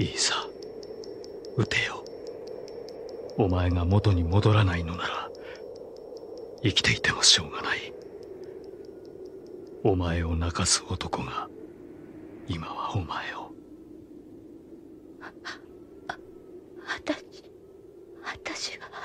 いいさ、撃てよ。お前が元に戻らないのなら、生きていてもしょうがない。お前を泣かす男が、今はお前を。私は。